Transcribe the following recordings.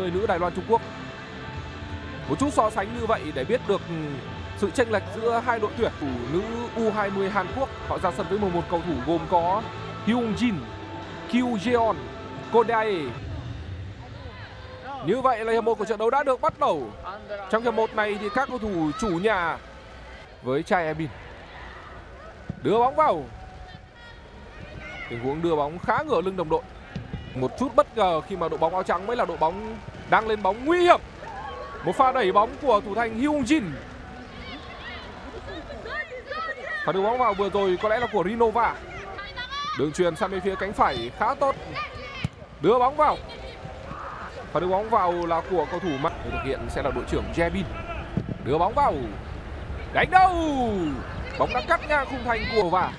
120 nữ Đài Loan Trung Quốc. Một chút so sánh như vậy để biết được sự chênh lệch giữa hai đội tuyển. Nữ U20 Hàn Quốc họ ra sân với 11 cầu thủ gồm có Hyung Jin, Kyu Jeon, Kodai. Như vậy là hiệp 1 của trận đấu đã được bắt đầu. Trong hiệp 1 này thì các cầu thủ chủ nhà với Chaebin đưa bóng vào. Tình huống đưa bóng khá ngửa lưng đồng đội. Một chút bất ngờ khi mà đội bóng áo trắng mới là đội bóng đang lên bóng nguy hiểm. Một pha đẩy bóng của thủ thành Hyung Jin. Pha đưa bóng vào vừa rồi có lẽ là của Rinova. Đường truyền sang bên phía cánh phải khá tốt. Đưa bóng vào. Pha đưa bóng vào là của cầu thủ mạnh. Thực hiện sẽ là đội trưởng Jaehong. Đưa bóng vào. Đánh đầu. Bóng đã cắt ngang khung thành của Và.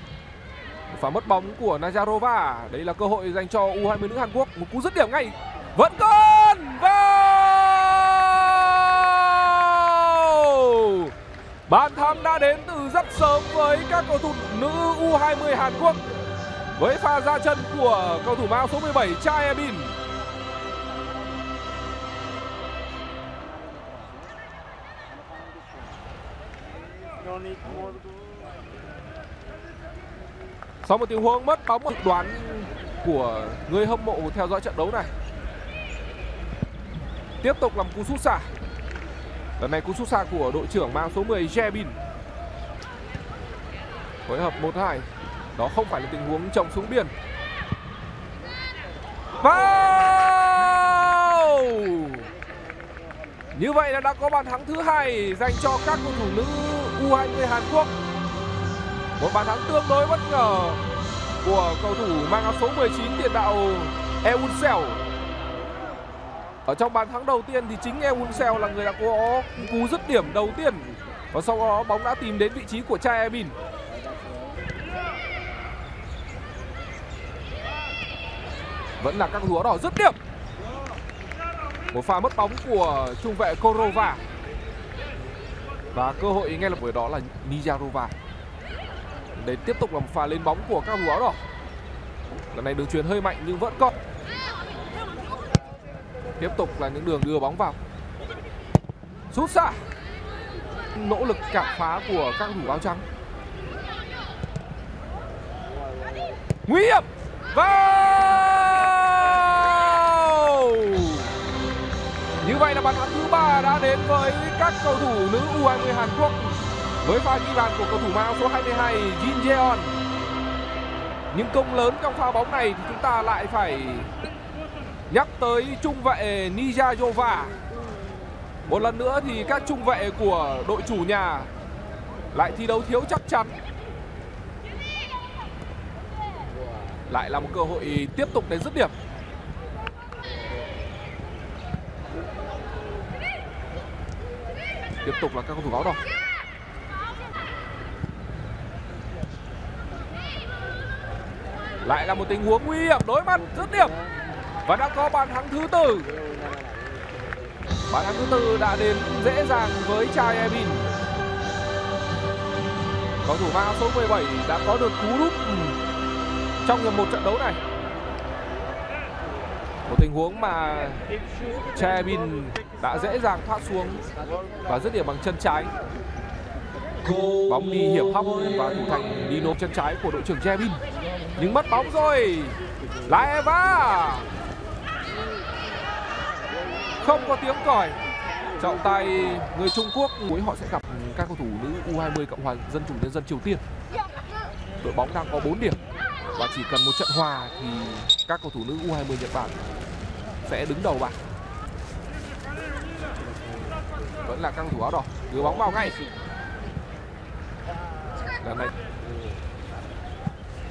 Pha mất bóng của Nazarova. Đây là cơ hội dành cho U20 nữ Hàn Quốc. Một cú dứt điểm ngay. Vẫn còn. Vào. Bàn thắng đã đến từ rất sớm với các cầu thủ nữ U20 Hàn Quốc. Với pha ra chân của cầu thủ áo số 17 Chaebin. Sau một tình huống mất bóng, dự đoán của người hâm mộ theo dõi trận đấu này. Tiếp tục làm cú sút xa. Lần này cú sút xa của đội trưởng mang số 10 Jaehong. Phối hợp 1-2. Đó không phải là tình huống trồng xuống biên. Vào! Như vậy là đã có bàn thắng thứ hai dành cho các cầu thủ nữ U20 Hàn Quốc. Một bàn thắng tương đối bất ngờ của cầu thủ mang áo số 19 tiền đạo Eunseo. Ở trong bàn thắng đầu tiên thì chính Eunseo là người đã có cú dứt điểm đầu tiên. Và sau đó bóng đã tìm đến vị trí của Chaebin. Vẫn là các cầu thủ đỏ dứt điểm. Một pha mất bóng của trung vệ Korova. Và cơ hội ngay lập tức đó là Nijarova. Để tiếp tục là một pha lên bóng của các cầu thủ áo đỏ. Lần này đường chuyền hơi mạnh nhưng vẫn có. Tiếp tục là những đường đưa bóng vào. Sút xa. Nỗ lực cản phá của các cầu thủ áo trắng. Nguy hiểm. Vào. Như vậy là bàn thắng thứ 3 đã đến với các cầu thủ nữ U20 Hàn Quốc. Với pha ghi bàn của cầu thủ mang số 22 Jin Jeon. Những công lớn trong pha bóng này thì chúng ta lại phải nhắc tới trung vệ Nijakova. Một lần nữa thì các trung vệ của đội chủ nhà lại thi đấu thiếu chắc chắn. Lại là một cơ hội tiếp tục đến dứt điểm. Tiếp tục là các cầu thủ áo đỏ. Lại là một tình huống nguy hiểm đối mặt dứt điểm. Và đã có bàn thắng thứ 4. Bàn thắng thứ 4 đã đến dễ dàng với Chaebin. Cầu thủ mang số 17 đã có được cú đúp trong hiệp 1 trận đấu này. Một tình huống mà Chaebin đã dễ dàng thoát xuống và dứt điểm bằng chân trái. Bóng đi hiểm hóc và thủ thành đi nộp chân trái của đội trưởng Chaebin. Nhưng mất bóng rồi. Lại Eva. Không có tiếng còi. Trọng tài người Trung Quốc cuối họ sẽ gặp các cầu thủ nữ U20 Cộng hòa Dân chủ Nhân dân Triều Tiên. Đội bóng đang có 4 điểm và chỉ cần một trận hòa thì các cầu thủ nữ U20 Nhật Bản sẽ đứng đầu bảng. Vẫn là các cầu thủ áo đỏ đưa bóng vào ngay. Lần này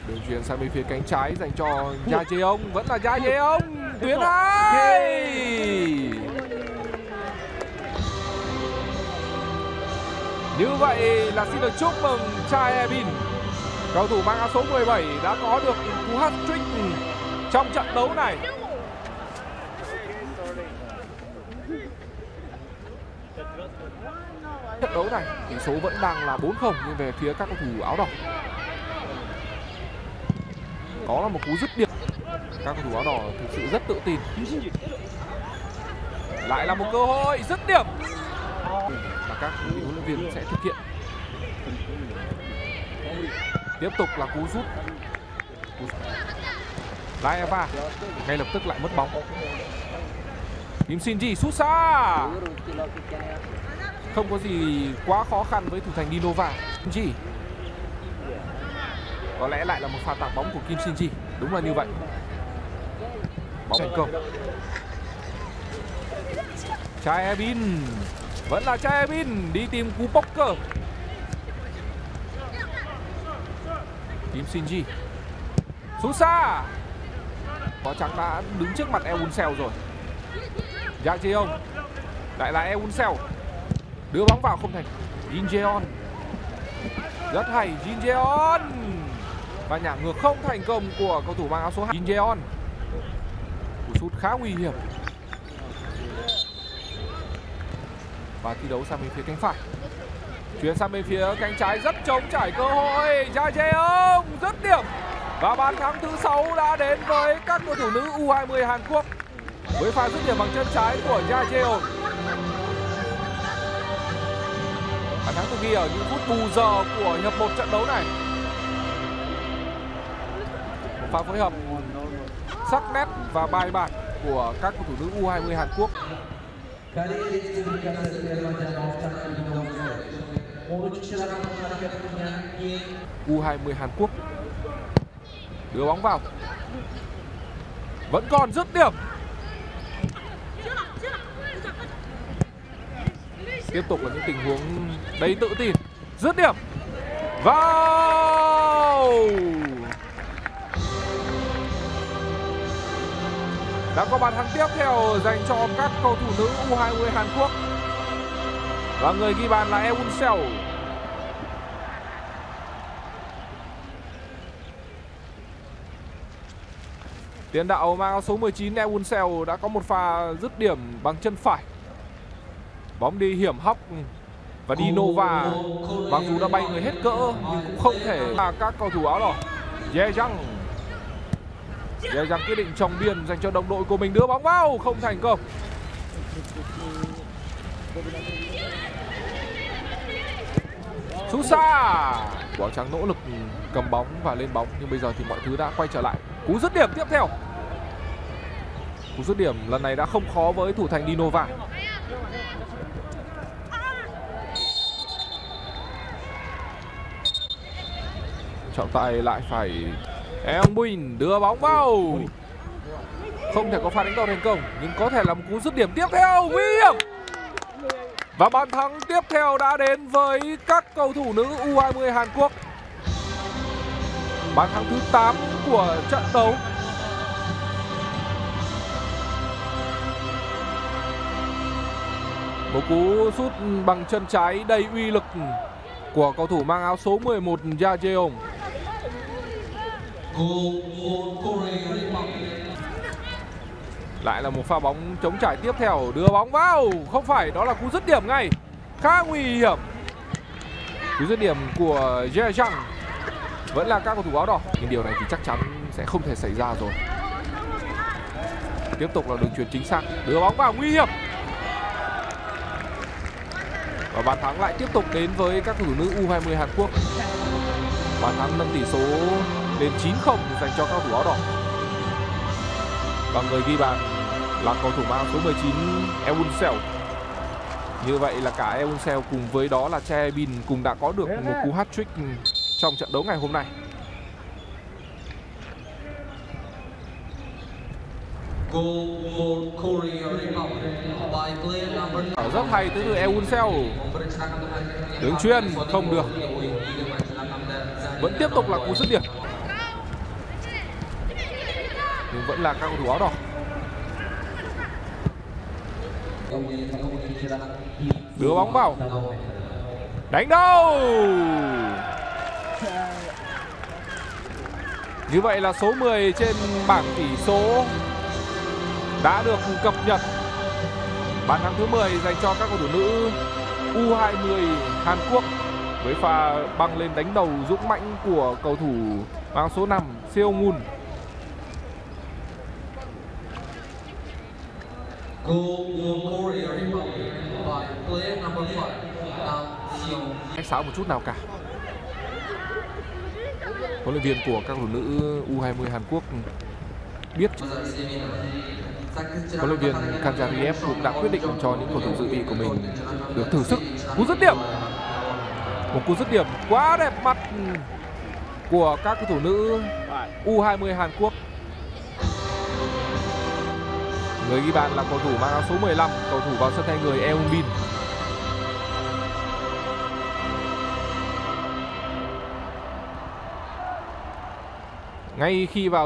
đường chuyền sang bên phía cánh trái dành cho Jajeong. Vẫn là Jajeong. Tuyến hai. Như vậy là xin được chúc mừng Chaebin. Cầu thủ mang áo số 17 đã có được cú hat-trick trong trận đấu này. Trận đấu này tỷ số vẫn đang là 4-0 nhưng về phía các cầu thủ áo đỏ. Đó là một cú dứt điểm. Các cầu thủ áo đỏ thực sự rất tự tin. Lại là một cơ hội dứt điểm mà các huấn luyện viên sẽ thực hiện. Tiếp tục là cú rút. Lại Eva ngay lập tức lại mất bóng. Kim Shinji sút xa. Không có gì quá khó khăn với thủ thành Dinova. Kim Ji. Có lẽ lại là một pha tạt bóng của Kim Shinji. Đúng là như vậy. Bóng thành công. Chaebin. Vẫn là Chaebin đi tìm cú poker. Kim Shinji. Sút xa. Có chắn đã đứng trước mặt Eunseo rồi. Jajeong. Lại là Eunseo. Đưa bóng vào không thành. Jin Jeon. Rất hay Jin Jeon. Và nhả ngược không thành công của cầu thủ mang áo số 2 Jin Jeon. Cú sút khá nguy hiểm. Và thi đấu sang bên phía cánh phải. Chuyển sang bên phía cánh trái rất trống trải cơ hội. Jaehong dứt điểm. Và bàn thắng thứ 6 đã đến với các cầu thủ nữ U20 Hàn Quốc. Với pha dứt điểm bằng chân trái của Jaehong. Bàn thắng thực hiện ở những phút bù giờ của hiệp 1 trận đấu này. Một pha phối hợp sắc nét và bài bản của các cầu thủ nữ U20 Hàn Quốc. U20 Hàn Quốc đưa bóng vào. Vẫn còn dứt điểm. Tiếp tục là những tình huống đầy tự tin. Dứt điểm. Vào. Đã có bàn thắng tiếp theo dành cho các cầu thủ nữ U20 Hàn Quốc. Và người ghi bàn là Eunseo. Tiền đạo mang số 19 Eunseo đã có một pha dứt điểm bằng chân phải. Bóng đi hiểm hóc và Dinova mặc dù đã bay người hết cỡ nhưng cũng không thể là các cầu thủ áo đỏ. Jaehong. Jaehong quyết định trồng biên dành cho đồng đội của mình, đưa bóng vào không thành công. Sút xa. Quả trắng nỗ lực cầm bóng và lên bóng nhưng bây giờ thì mọi thứ đã quay trở lại. Cú dứt điểm tiếp theo. Cú dứt điểm lần này đã không khó với thủ thành Dinova. Trọng tài lại phải Eunseol đưa bóng vào. Không thể có pha đánh đòn thành công nhưng có thể là một cú dứt điểm tiếp theo nguy hiểm. Và bàn thắng tiếp theo đã đến với các cầu thủ nữ U20 Hàn Quốc. Bàn thắng thứ 8 của trận đấu. Một cú sút bằng chân trái đầy uy lực của cầu thủ mang áo số 11 Jajeong. Lại là một pha bóng chống trải tiếp theo, đưa bóng vào, không phải, đó là cú dứt điểm ngay. Khá nguy hiểm. Cú dứt điểm của Jaehong. Vẫn là các cầu thủ áo đỏ, nhưng điều này thì chắc chắn sẽ không thể xảy ra rồi. Tiếp tục là đường chuyền chính xác, đưa bóng vào nguy hiểm. Và bàn thắng lại tiếp tục đến với các cầu thủ nữ U20 Hàn Quốc. Bàn thắng nâng tỷ số lên 9-0 dành cho các cầu thủ áo đỏ. Và người ghi bàn là cầu thủ mang số 19 Eunseo. Như vậy là cả Eunseo cùng với đó là Chaebin cùng đã có được một cú hat-trick trong trận đấu ngày hôm nay. Rất hay từ Eunseo. Đường chuyền không được. Vẫn tiếp tục là cú dứt điểm. Nhưng vẫn là các cầu thủ áo đỏ. Đưa bóng vào. Đánh đầu. Như vậy là số 10 trên bảng tỷ số đã được cập nhật. Bàn thắng thứ 10 dành cho các cầu thủ nữ U20 Hàn Quốc với pha băng lên đánh đầu dũng mãnh của cầu thủ mang số 5 Seo Ngun. cách sáo một chút nào cả. Huấn luyện viên của các cầu thủ nữ U20 Hàn Quốc biết huấn luyện viên Kanjariev cũng đã quyết định cho những cầu thủ dự bị của mình được thử sức. Cú dứt điểm, một cú dứt điểm quá đẹp mắt của các cầu thủ nữ U20 Hàn Quốc. Người ghi bàn là cầu thủ mang áo số 15, cầu thủ vào sân thay người Eo Min. Ngay khi vào